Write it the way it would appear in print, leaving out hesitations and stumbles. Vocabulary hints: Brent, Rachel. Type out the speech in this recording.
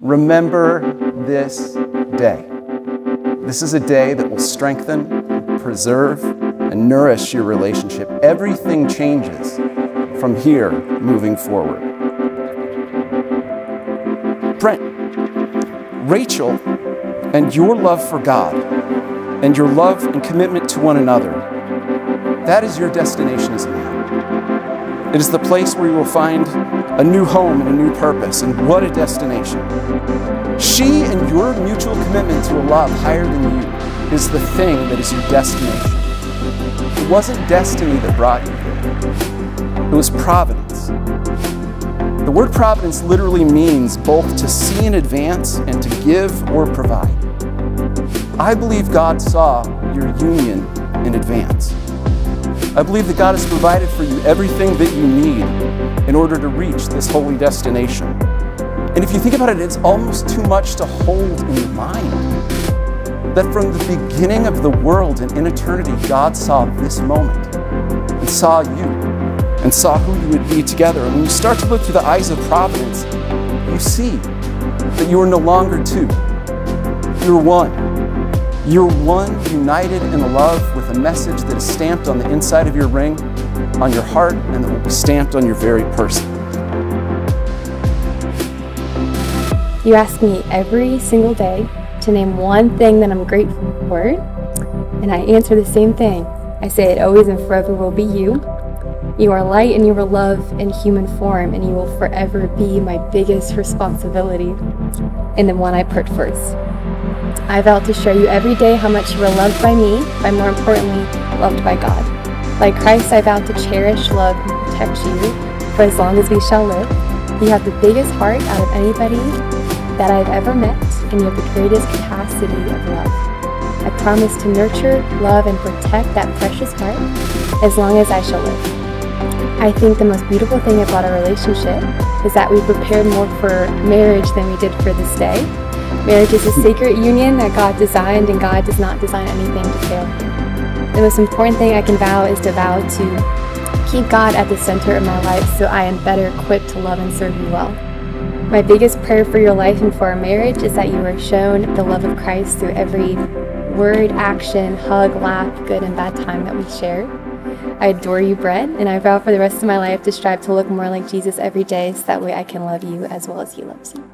Remember this day. This is a day that will strengthen, preserve, and nourish your relationship. Everything changes from here moving forward. Brent, Rachel, and your love for God, and your love and commitment to one another, that is your destination as a man. It is the place where you will find a new home and a new purpose, and what a destination. She and your mutual commitment to a love higher than you is the thing that is your destination. It wasn't destiny that brought you here. It was providence. The word providence literally means both to see in advance and to give or provide. I believe God saw your union in advance. I believe that God has provided for you everything that you need in order to reach this holy destination. And if you think about it, it's almost too much to hold in mind that from the beginning of the world and in eternity, God saw this moment and saw you and saw who you would be together. And when you start to look through the eyes of providence, you see that you are no longer two. You're one. You're one, united in love with a message that is stamped on the inside of your ring, on your heart, and that will be stamped on your very person. You ask me every single day to name one thing that I'm grateful for, and I answer the same thing. I say it always and forever will be you. You are light and you are love in human form, and you will forever be my biggest responsibility and the one I put first. I vow to show you every day how much you were loved by me, but more importantly, loved by God. Like Christ, I vow to cherish, love, and protect you for as long as we shall live. You have the biggest heart out of anybody that I've ever met, and you have the greatest capacity of love. I promise to nurture, love, and protect that precious heart as long as I shall live. I think the most beautiful thing about our relationship is that we prepared more for marriage than we did for this day. Marriage is a sacred union that God designed, and God does not design anything to fail. The most important thing I can vow is to vow to keep God at the center of my life so I am better equipped to love and serve you well. My biggest prayer for your life and for our marriage is that you are shown the love of Christ through every word, action, hug, laugh, good and bad time that we share. I adore you, Brent, and I vow for the rest of my life to strive to look more like Jesus every day so that way I can love you as well as he loves you.